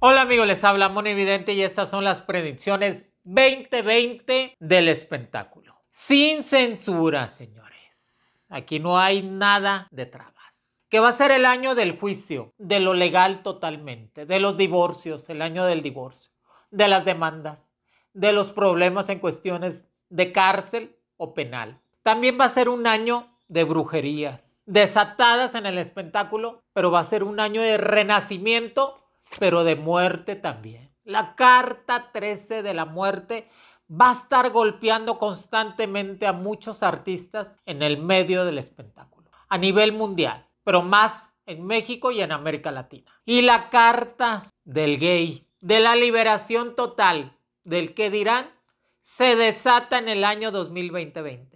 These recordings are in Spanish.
Hola amigos, les habla Mhoni Vidente y estas son las predicciones 2020 del espectáculo. Sin censura, señores. Aquí no hay nada de trabas. Que va a ser el año del juicio, de lo legal totalmente, de los divorcios, el año del divorcio, de las demandas, de los problemas en cuestiones de cárcel o penal. También va a ser un año de brujerías, desatadas en el espectáculo, pero va a ser un año de renacimiento, pero de muerte también. La carta 13 de la muerte va a estar golpeando constantemente a muchos artistas en el medio del espectáculo, a nivel mundial, pero más en México y en América Latina. Y la carta del gay, de la liberación total, del que dirán, se desata en el año 2020.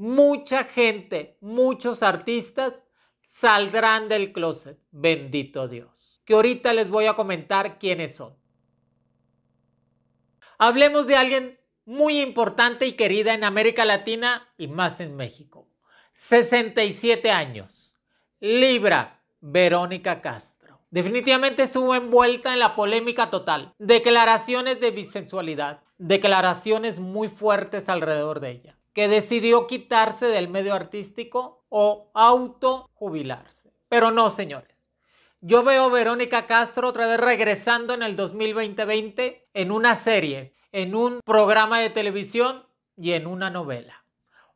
Mucha gente, muchos artistas saldrán del closet, bendito Dios. Que ahorita les voy a comentar quiénes son. Hablemos de alguien muy importante y querida en América Latina y más en México. 67 años. Libra, Verónica Castro. Definitivamente estuvo envuelta en la polémica total. Declaraciones de bisexualidad. Declaraciones muy fuertes alrededor de ella. Que decidió quitarse del medio artístico o autojubilarse. Pero no, señores. Yo veo a Verónica Castro otra vez regresando en el 2020 en una serie, en un programa de televisión y en una novela.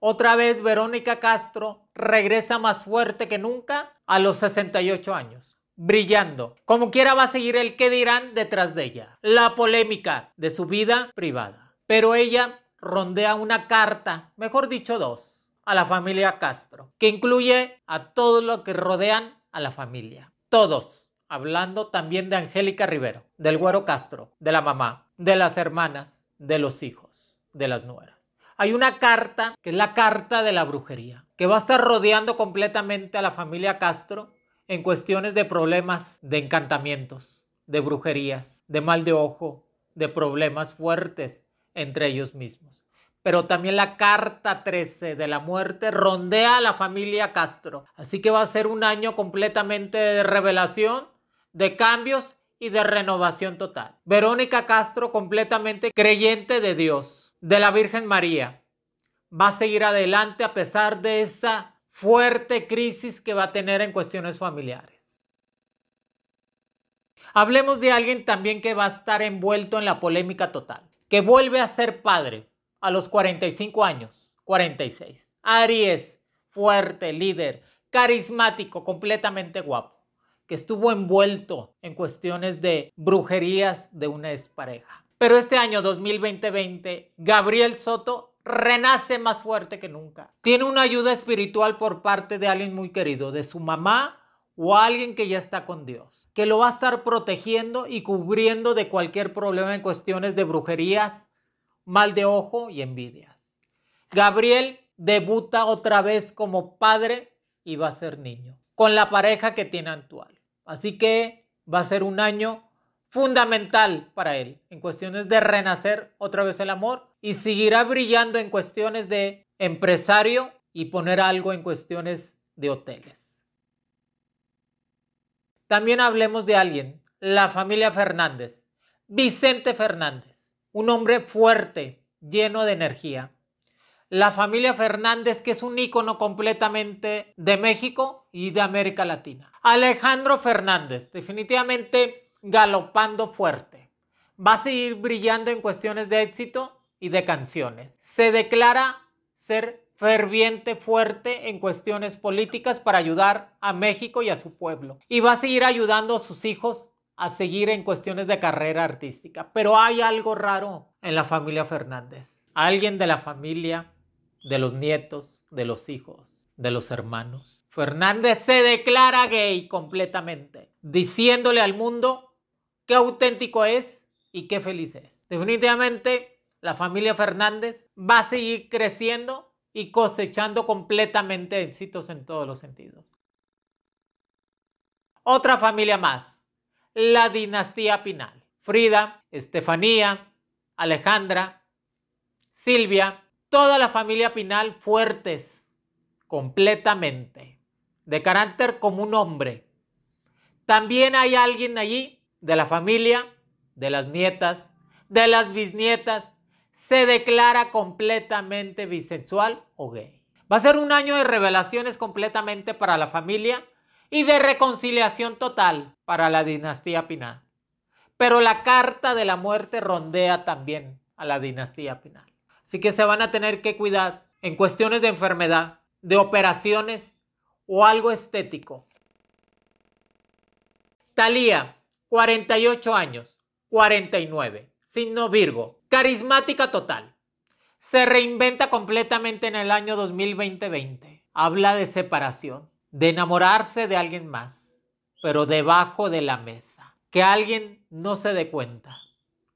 Otra vez Verónica Castro regresa más fuerte que nunca a los 68 años, brillando. Como quiera va a seguir el qué dirán detrás de ella, la polémica de su vida privada. Pero ella rondea una carta, mejor dicho dos, a la familia Castro, que incluye a todos los que rodean a la familia. Todos, hablando también de Angélica Rivero, del Güero Castro, de la mamá, de las hermanas, de los hijos, de las nueras. Hay una carta, que es la carta de la brujería, que va a estar rodeando completamente a la familia Castro en cuestiones de problemas de encantamientos, de brujerías, de mal de ojo, de problemas fuertes entre ellos mismos. Pero también la carta 13 de la muerte rondea a la familia Castro. Así que va a ser un año completamente de revelación, de cambios y de renovación total. Verónica Castro, completamente creyente de Dios, de la Virgen María, va a seguir adelante a pesar de esa fuerte crisis que va a tener en cuestiones familiares. Hablemos de alguien también que va a estar envuelto en la polémica total, que vuelve a ser padre. A los 45 años, 46. Aries, fuerte, líder, carismático, completamente guapo. Que estuvo envuelto en cuestiones de brujerías de una expareja. Pero este año 2020, Gabriel Soto renace más fuerte que nunca. Tiene una ayuda espiritual por parte de alguien muy querido, de su mamá o alguien que ya está con Dios. Que lo va a estar protegiendo y cubriendo de cualquier problema en cuestiones de brujerías, mal de ojo y envidias. Gabriel debuta otra vez como padre y va a ser niño, con la pareja que tiene actual. Así que va a ser un año fundamental para él, en cuestiones de renacer otra vez el amor y seguirá brillando en cuestiones de empresario y poner algo en cuestiones de hoteles. También hablemos de alguien, la familia Fernández, Vicente Fernández. Un hombre fuerte, lleno de energía. La familia Fernández, que es un ícono completamente de México y de América Latina. Alejandro Fernández, definitivamente galopando fuerte. Va a seguir brillando en cuestiones de éxito y de canciones. Se declara ser ferviente, fuerte en cuestiones políticas para ayudar a México y a su pueblo. Y va a seguir ayudando a sus hijos a seguir en cuestiones de carrera artística. Pero hay algo raro en la familia Fernández. Alguien de la familia, de los nietos, de los hijos, de los hermanos. Fernández se declara gay completamente, diciéndole al mundo qué auténtico es y qué feliz es. Definitivamente la familia Fernández va a seguir creciendo y cosechando completamente éxitos en todos los sentidos. Otra familia más. La dinastía Pinal. Frida, Estefanía, Alejandra, Silvia, toda la familia Pinal fuertes, completamente, de carácter como un hombre. También hay alguien allí de la familia, de las nietas, de las bisnietas, se declara completamente bisexual o gay. Va a ser un año de revelaciones completamente para la familia y de reconciliación total para la dinastía Pinal. Pero la carta de la muerte rondea también a la dinastía Pinal. Así que se van a tener que cuidar en cuestiones de enfermedad, de operaciones o algo estético. Thalía, 48 años, 49, signo Virgo, carismática total. Se reinventa completamente en el año 2020. Habla de separación, de enamorarse de alguien más, pero debajo de la mesa. Que alguien no se dé cuenta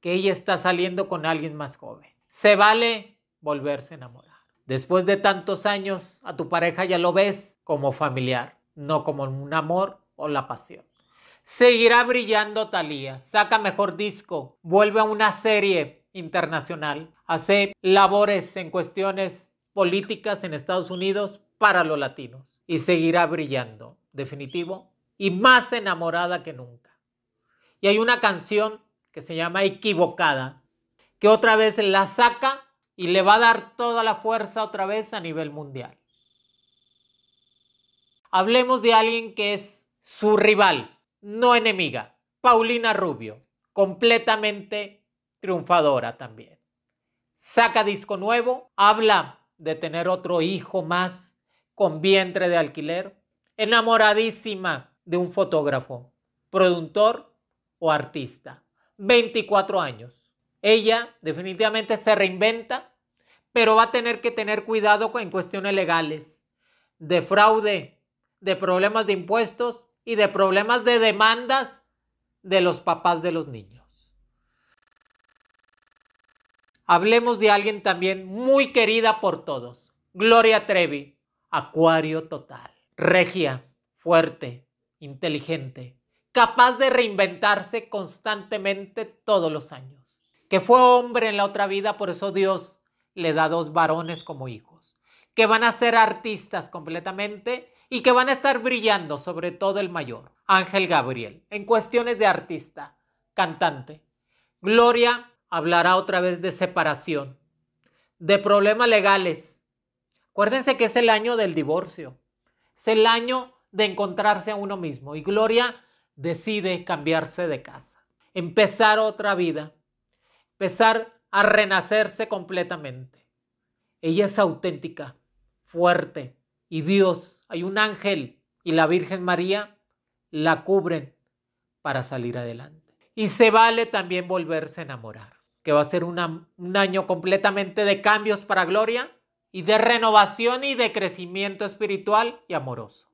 que ella está saliendo con alguien más joven. Se vale volverse a enamorar. Después de tantos años, a tu pareja ya lo ves como familiar, no como un amor o la pasión. Seguirá brillando Thalía, saca mejor disco, vuelve a una serie internacional, hace labores en cuestiones políticas en Estados Unidos para los latinos y seguirá brillando, definitivo, y más enamorada que nunca. Y hay una canción que se llama Equivocada, que otra vez la saca y le va a dar toda la fuerza otra vez a nivel mundial. Hablemos de alguien que es su rival, no enemiga, Paulina Rubio, completamente triunfadora también. Saca disco nuevo, habla de tener otro hijo más con vientre de alquiler, enamoradísima de un fotógrafo, productor o artista. 24 años. Ella definitivamente se reinventa, pero va a tener que tener cuidado en cuestiones legales, de fraude, de problemas de impuestos, y de problemas de demandas de los papás de los niños. Hablemos de alguien también muy querida por todos. Gloria Trevi, acuario total. Regia, fuerte, inteligente, capaz de reinventarse constantemente todos los años. Que fue hombre en la otra vida, por eso Dios le da dos varones como hijos. Que van a ser artistas completamente y que van a estar brillando, sobre todo el mayor, Ángel Gabriel, en cuestiones de artista, cantante. Gloria hablará otra vez de separación, de problemas legales. Acuérdense que es el año del divorcio, es el año de encontrarse a uno mismo, y Gloria decide cambiarse de casa, empezar otra vida, empezar a renacerse completamente. Ella es auténtica, fuerte, y Dios, hay un ángel y la Virgen María la cubren para salir adelante. Y se vale también volverse a enamorar, que va a ser un año completamente de cambios para Gloria y de renovación y de crecimiento espiritual y amoroso.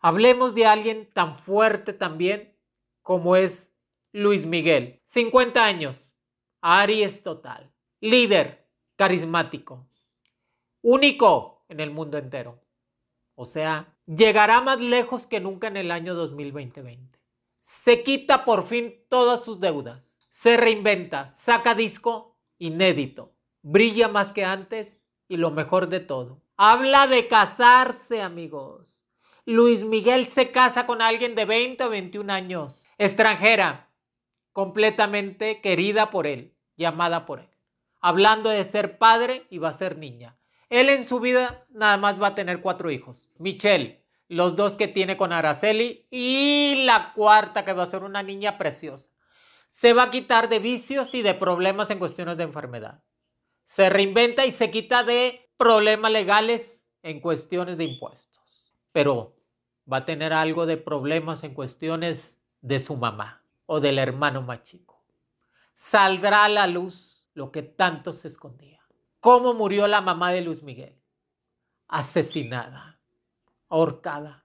Hablemos de alguien tan fuerte también como es Luis Miguel. 50 años, Aries total, líder, carismático. Único en el mundo entero. O sea, llegará más lejos que nunca en el año 2020. Se quita por fin todas sus deudas. Se reinventa, saca disco inédito. Brilla más que antes y lo mejor de todo. Habla de casarse, amigos. Luis Miguel se casa con alguien de 20 o 21 años. Extranjera, completamente querida por él, llamada por él. Hablando de ser padre y va a ser niña. Él en su vida nada más va a tener 4 hijos. Michelle, los 2 que tiene con Araceli y la cuarta que va a ser una niña preciosa. Se va a quitar de vicios y de problemas en cuestiones de enfermedad. Se reinventa y se quita de problemas legales en cuestiones de impuestos. Pero va a tener algo de problemas en cuestiones de su mamá o del hermano más chico. Saldrá a la luz lo que tanto se escondía. ¿Cómo murió la mamá de Luis Miguel? Asesinada, ahorcada,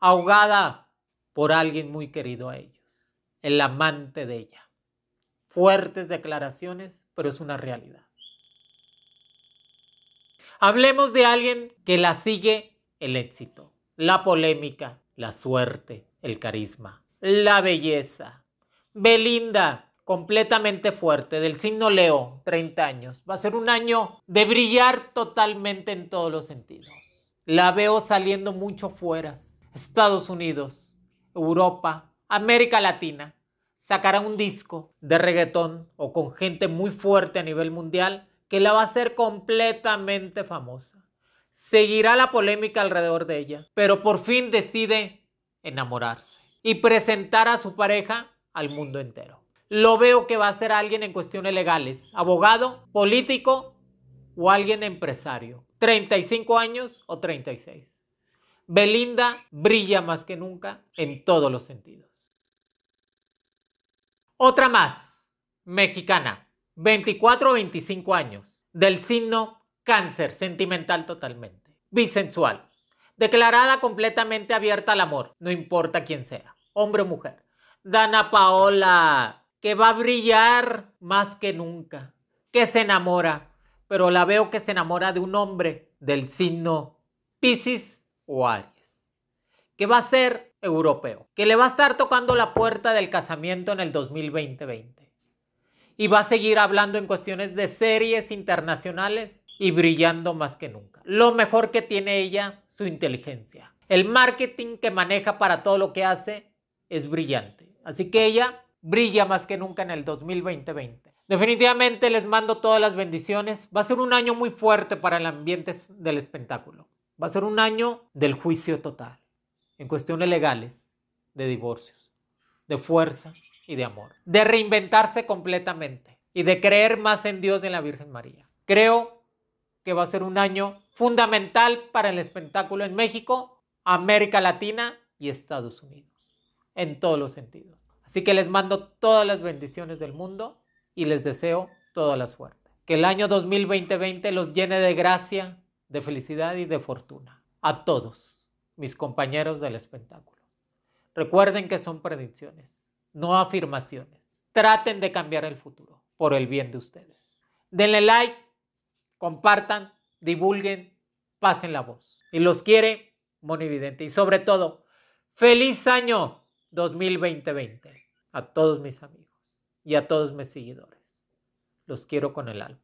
ahogada por alguien muy querido a ellos, el amante de ella. Fuertes declaraciones, pero es una realidad. Hablemos de alguien que la sigue el éxito, la polémica, la suerte, el carisma, la belleza. Belinda, completamente fuerte, del signo Leo, 30 años. Va a ser un año de brillar totalmente en todos los sentidos. La veo saliendo mucho fuera. Estados Unidos, Europa, América Latina. Sacará un disco de reggaetón o con gente muy fuerte a nivel mundial que la va a hacer completamente famosa. Seguirá la polémica alrededor de ella, pero por fin decide enamorarse y presentar a su pareja al mundo entero. Lo veo que va a ser alguien en cuestiones legales, abogado, político o alguien empresario. 35 años o 36. Belinda brilla más que nunca en todos los sentidos. Otra más, mexicana, 24 o 25 años, del signo Cáncer, sentimental totalmente, bisensual, declarada completamente abierta al amor, no importa quién sea, hombre o mujer. Dana Paola, que va a brillar más que nunca, que se enamora, pero la veo que se enamora de un hombre del signo Piscis o Aries, que va a ser europeo, que le va a estar tocando la puerta del casamiento en el 2020 y va a seguir hablando en cuestiones de series internacionales y brillando más que nunca. Lo mejor que tiene ella, su inteligencia. El marketing que maneja para todo lo que hace es brillante. Así que ella brilla más que nunca en el 2020. Definitivamente les mando todas las bendiciones. Va a ser un año muy fuerte para el ambiente del espectáculo. Va a ser un año del juicio total. En cuestiones legales, de divorcios, de fuerza y de amor. De reinventarse completamente y de creer más en Dios y en la Virgen María. Creo que va a ser un año fundamental para el espectáculo en México, América Latina y Estados Unidos, en todos los sentidos. Así que les mando todas las bendiciones del mundo y les deseo toda la suerte. Que el año 2020 los llene de gracia, de felicidad y de fortuna. A todos mis compañeros del espectáculo. Recuerden que son predicciones, no afirmaciones. Traten de cambiar el futuro por el bien de ustedes. Denle like, compartan, divulguen, pasen la voz. Y los quiere Mhoni Vidente. Y sobre todo, feliz año 2020 a todos mis amigos y a todos mis seguidores. Los quiero con el alma.